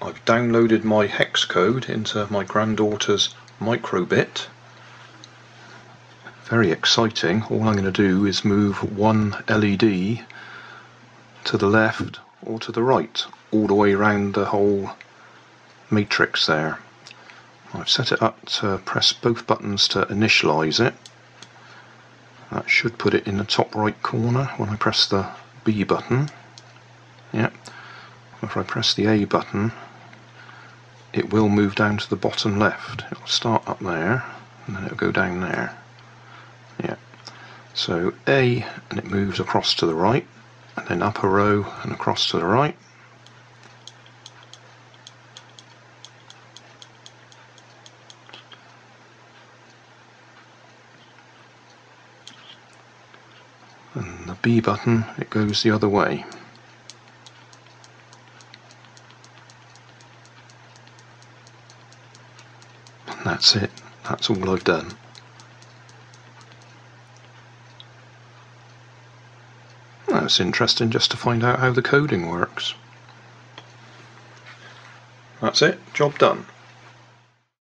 I've downloaded my hex code into my granddaughter's MicroBit. Very exciting. All I'm going to do is move one LED to the left or to the right, all the way around the whole matrix there. I've set it up to press both buttons to initialize it. That should put it in the top right corner when I press the B button. Yep. If I press the A button, it will move down to the bottom left. It'll start up there and then it'll go down there. Yeah. So A, and it moves across to the right, and then up a row and across to the right. And the B button, it goes the other way. And that's it. That's all I've done. That's interesting, just to find out how the coding works. That's it, job done.